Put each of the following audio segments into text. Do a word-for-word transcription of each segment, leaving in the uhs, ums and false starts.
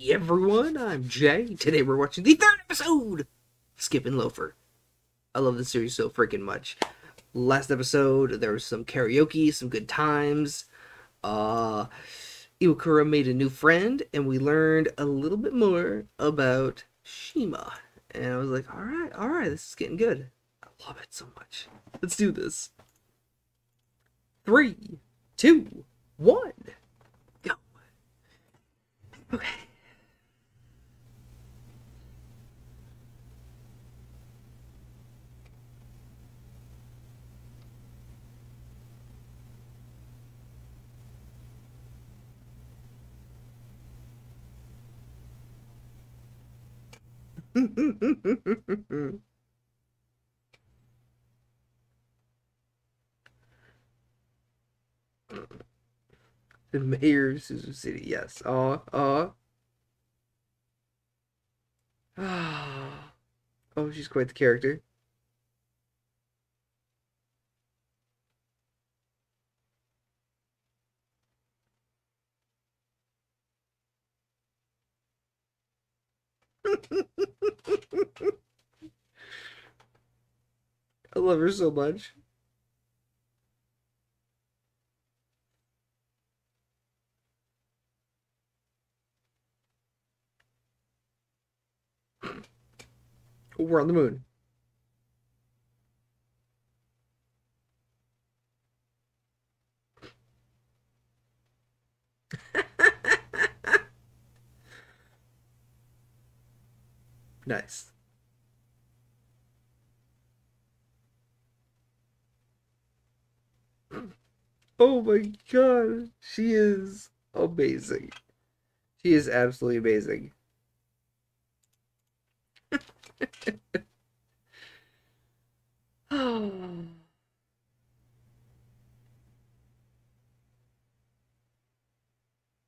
Hey everyone, I'm Jay. Today we're watching the third episode of Skip and Loafer. I love this series so freaking much. Last episode, there was some karaoke, some good times. Uh, Iwakura made a new friend, and we learned a little bit more about Shima. And I was like, alright, alright, this is getting good. I love it so much. Let's do this. Three, two, one. Okay. The mayor of Suzu City, yes. Uh, uh. Oh, she's quite the character. I love her so much. We're on the moon. Nice. Oh my God, she is amazing. She is absolutely amazing. Oh.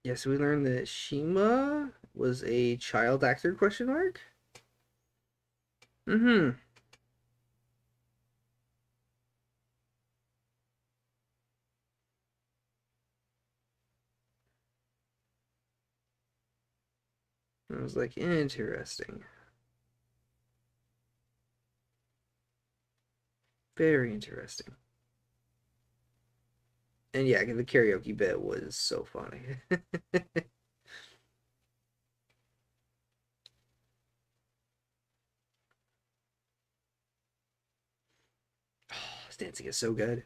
Yes, we learned that Shima was a child actor, question mark? Mm-hmm. I was like, interesting. Very interesting. And yeah, the karaoke bit was so funny. Oh, this dancing is so good.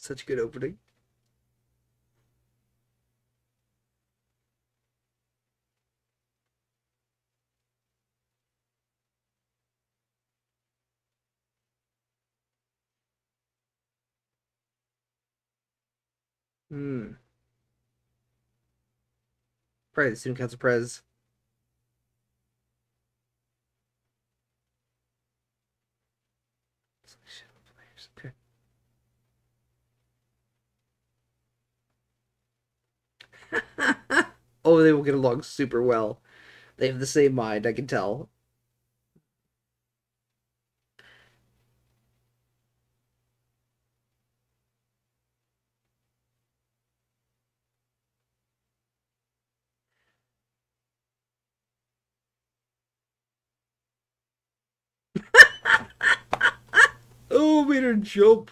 Such a good opening. Hmm. Probably the student council prez. Oh, they will get along super well. They have the same mind, I can tell. Oh, made her jump.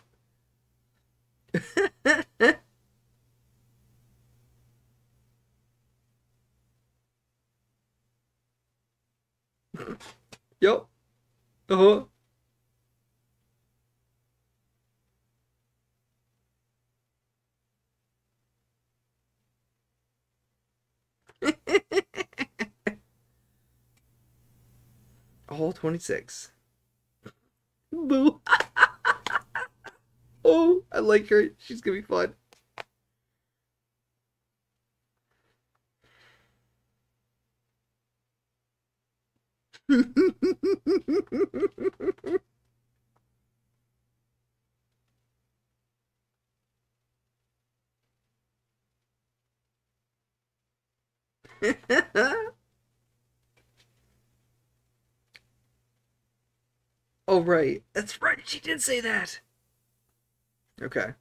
Yo. Uh-huh. All twenty-six. Boo. Oh, I like her. She's gonna be fun. Oh, right. That's right. She did say that. Okay.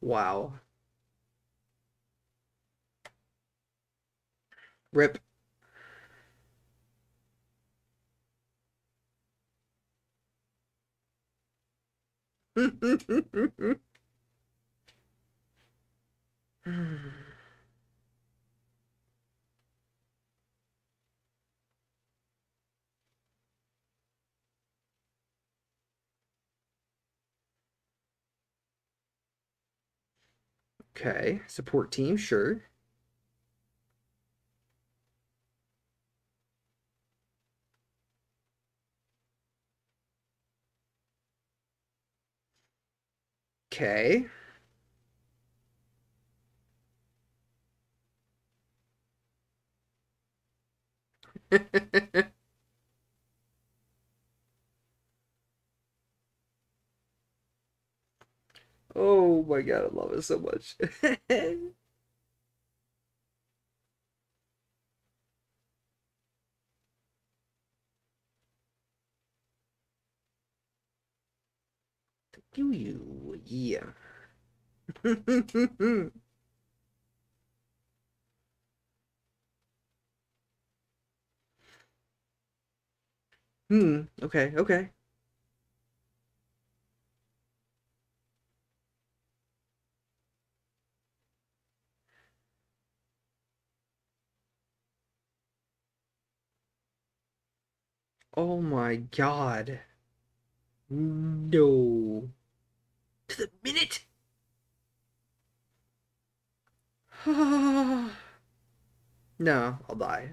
Wow. Rip. Okay, support team, sure. Okay. Oh my God, I love it so much. Do you? Yeah. hmm. Okay. Okay. Oh my God. No. To the minute. No, I'll die.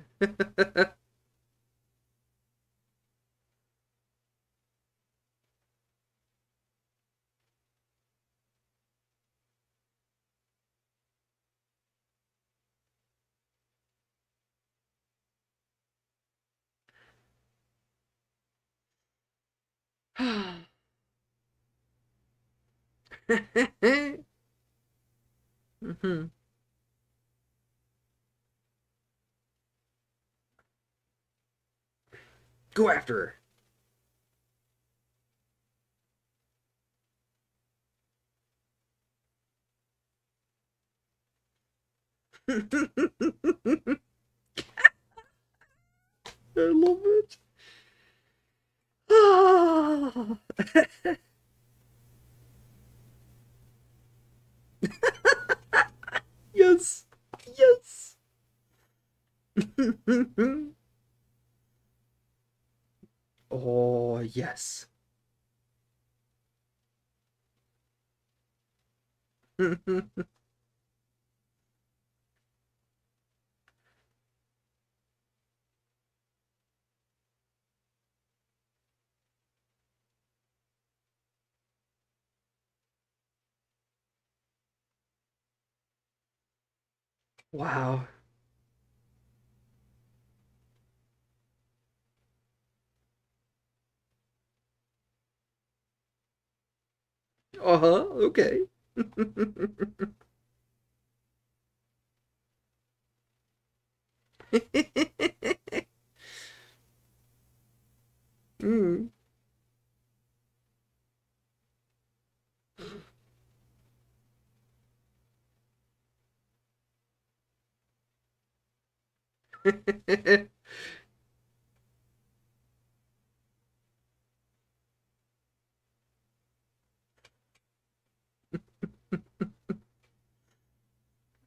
Mm-hmm. Go after her. I love it. Oh. Yes. Yes. Oh, yes. Wow. Uh-huh, okay. mm.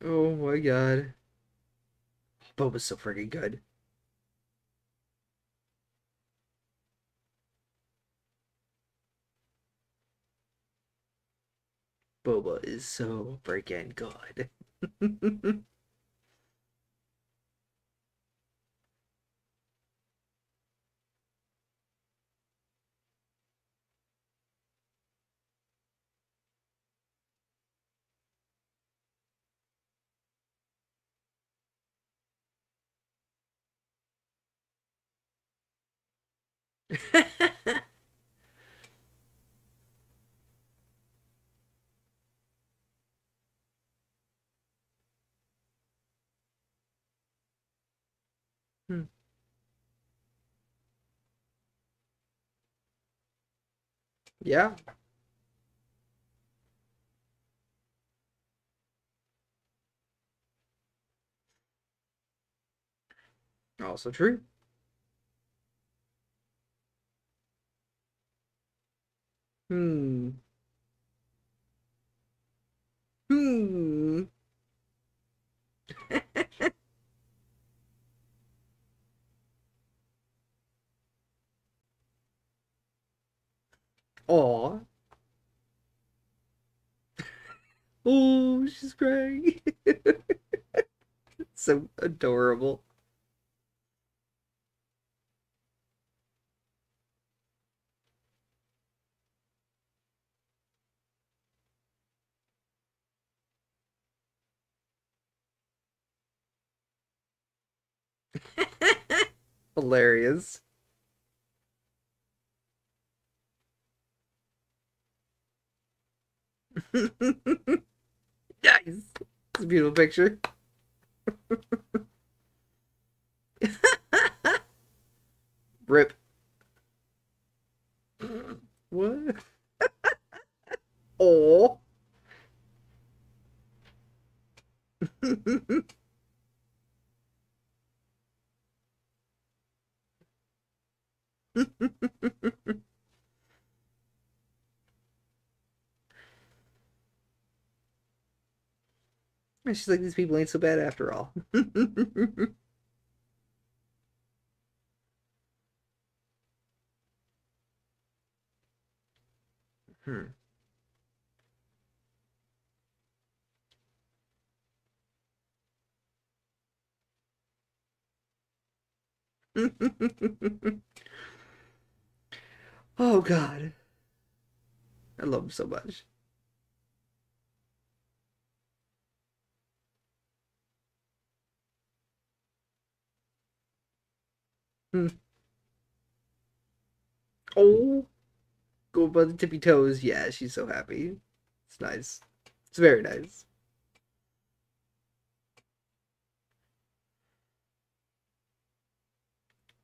Oh my God. Boba was so freaking good. Boba is so freaking good. Hmm. Yeah. Also true. Hmm. Hmm. Aw. Oh, she's crying. It's so adorable. Hilarious. Nice. It's a beautiful picture. Rip. What? Oh. She's like, these people ain't so bad after all. hmm. Oh God, I love him so much. Hmm. Oh, go by the tippy toes. Yeah, she's so happy. It's nice. It's very nice.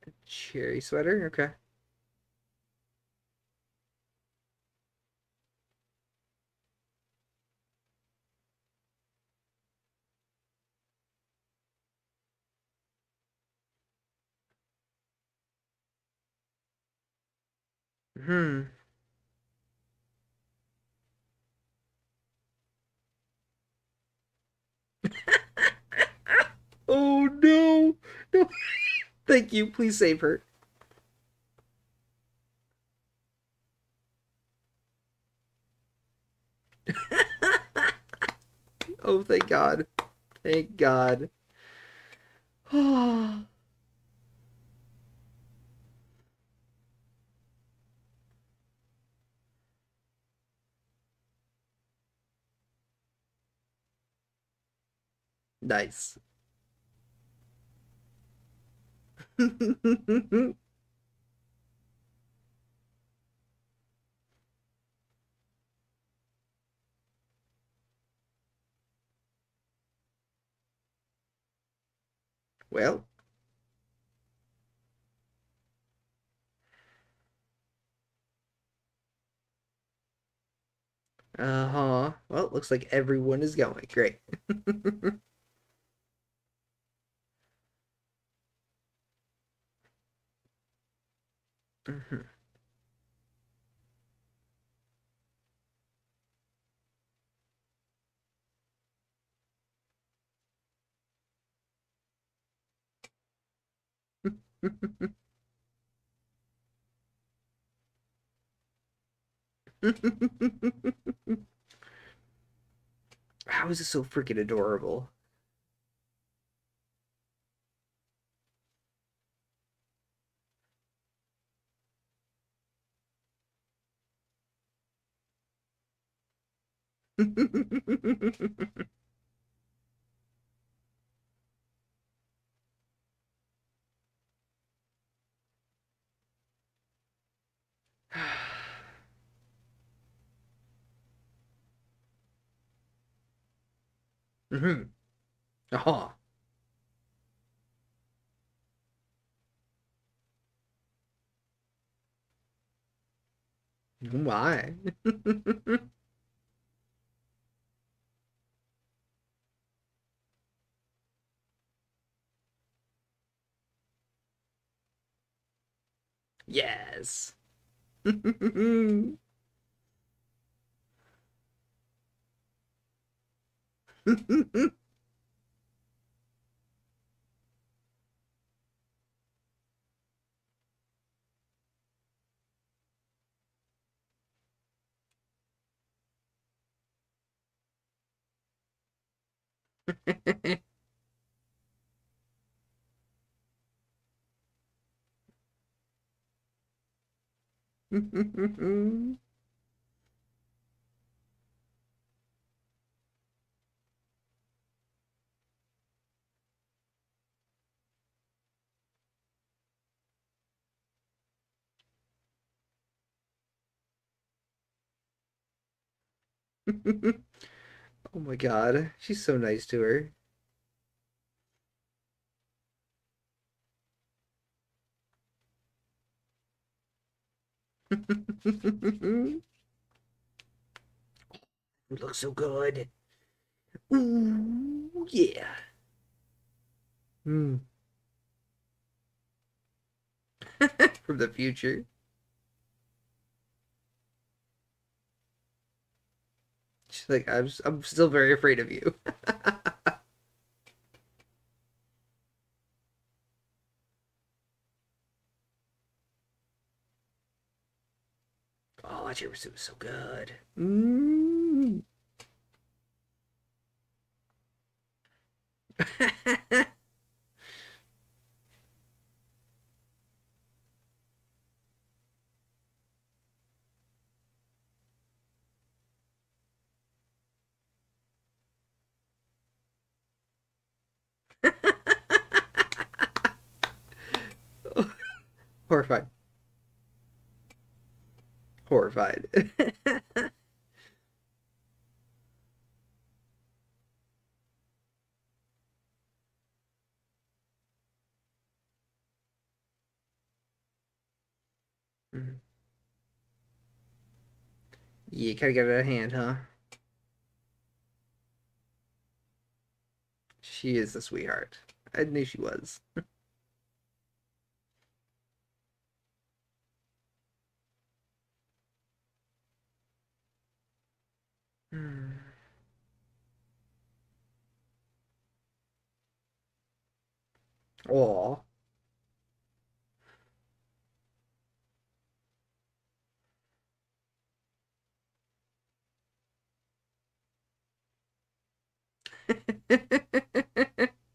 A cherry sweater. Okay. Hmm. Oh no. No. Thank you. Please save her. Oh, thank God. Thank God. Oh. Nice. Well. Uh-huh. Well, it looks like everyone is going. Great. Mm-hmm. How is this so freaking adorable? Mm-hmm. Aha. Why? Yes. Oh my God, she's so nice to her. You look so good. Ooh, yeah. Mm. From the future. She's like, I'm, I'm still very afraid of you. Oh, your pursuit was so good. Mm. Horrified. Horrified. Mm-hmm. Yeah, kind of got it out of hand, huh? She is a sweetheart. I knew she was. Hmm. Aw.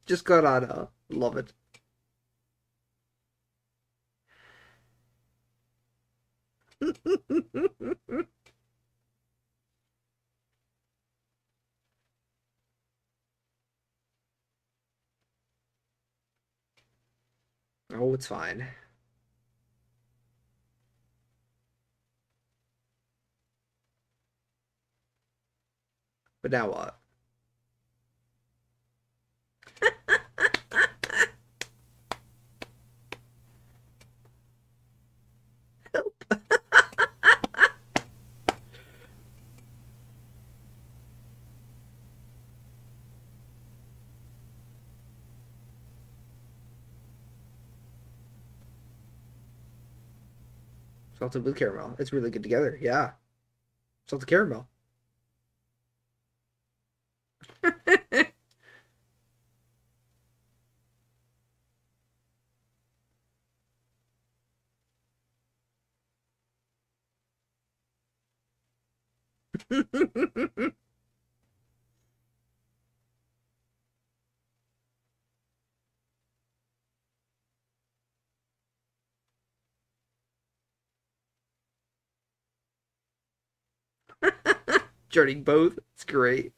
Just got on her. Love it. Oh, it's fine. But now what? Help. Salted with caramel. It's really good together. Yeah. Salted caramel. Joining both. It's great.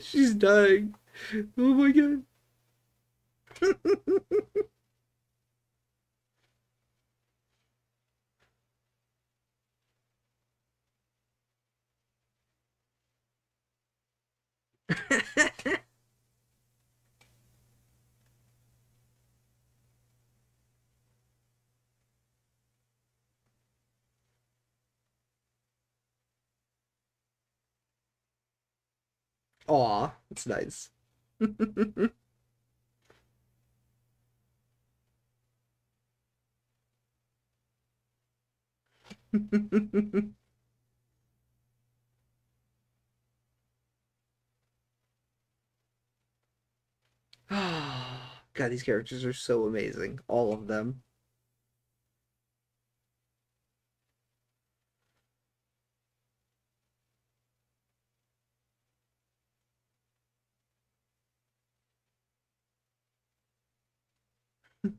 She's dying. Oh my God. Aw, that's nice. God, these characters are so amazing. All of them.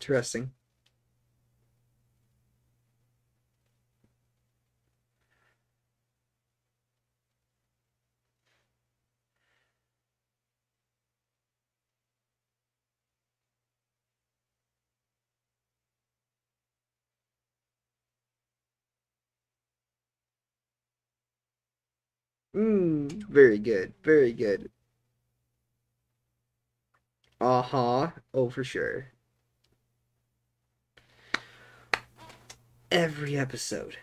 Interesting. Mmm, very good, very good. Uh-huh, oh for sure. Every episode,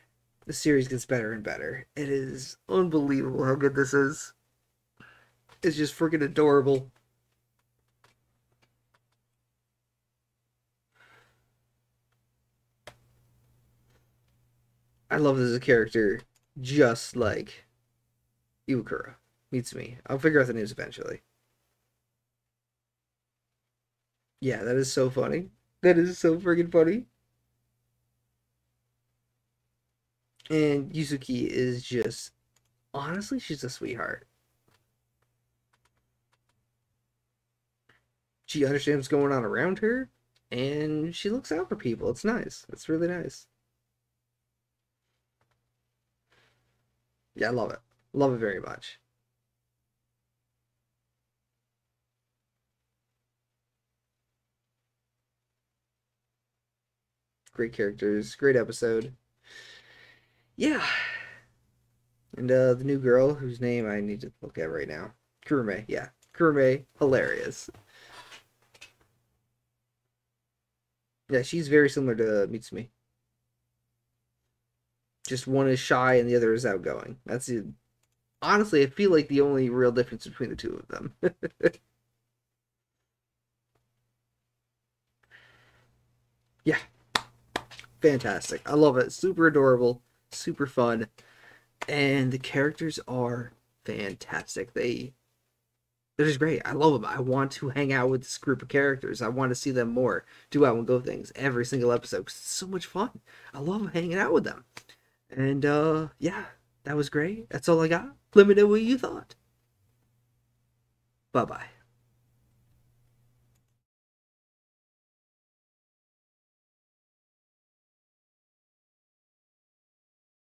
the series gets better and better. It is unbelievable how good this is. It's just freaking adorable. I love this as a character, just like Iwakura. Mitsumi. I'll figure out the names eventually. Yeah, that is so funny. That is so friggin' funny. And Yuzuki is just... honestly, she's a sweetheart. She understands what's going on around her, and she looks out for people. It's nice. It's really nice. Yeah, I love it. Love it very much. Great characters, great episode. Yeah. And uh, the new girl, whose name I need to look at right now. Kurume, yeah. Kurume, hilarious. Yeah, she's very similar to Mitsumi. Just one is shy and the other is outgoing. That's it. Honestly, I feel like the only real difference between the two of them. Yeah. Fantastic. I love it. Super adorable. Super fun. And the characters are fantastic. They, they're just great. I love them. I want to hang out with this group of characters. I want to see them more. Do out and go things every single episode. 'Cause it's so much fun. I love hanging out with them. And, uh, yeah. That was great. That's all I got. Let me know what you thought. Bye-bye.